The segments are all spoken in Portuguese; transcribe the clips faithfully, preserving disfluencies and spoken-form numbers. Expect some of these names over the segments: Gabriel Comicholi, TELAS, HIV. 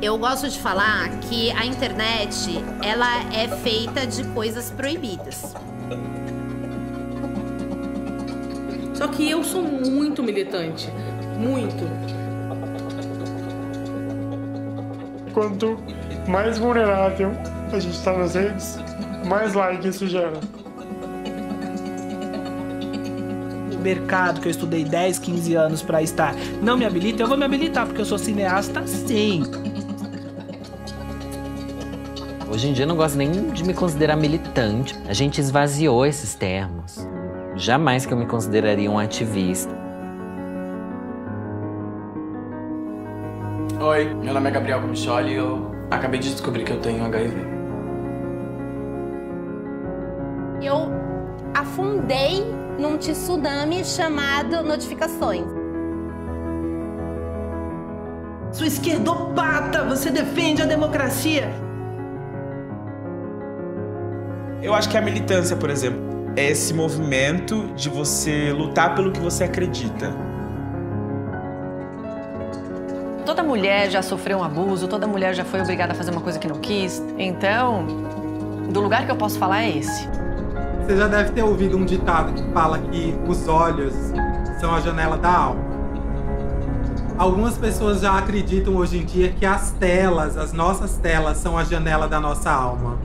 Eu gosto de falar que a internet, ela é feita de coisas proibidas. Só que eu sou muito militante, muito. Quanto mais vulnerável a gente está nas redes, mais like isso gera. O mercado que eu estudei dez, quinze anos para estar não me habilita, eu vou me habilitar porque eu sou cineasta, sim. Hoje em dia eu não gosto nem de me considerar militante. A gente esvaziou esses termos. Jamais que eu me consideraria um ativista. Oi, meu nome é Gabriel Comicholi e eu acabei de descobrir que eu tenho agá i vê. Eu afundei num tsunami chamado notificações. Sou esquerdopata, você defende a democracia. Eu acho que a militância, por exemplo, é esse movimento de você lutar pelo que você acredita. Toda mulher já sofreu um abuso, toda mulher já foi obrigada a fazer uma coisa que não quis. Então, do lugar que eu posso falar é esse. Você já deve ter ouvido um ditado que fala que os olhos são a janela da alma. Algumas pessoas já acreditam hoje em dia que as telas, as nossas telas, são a janela da nossa alma.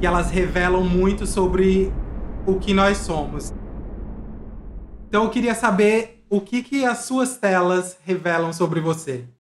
E elas revelam muito sobre o que nós somos. Então eu queria saber o que, que as suas telas revelam sobre você.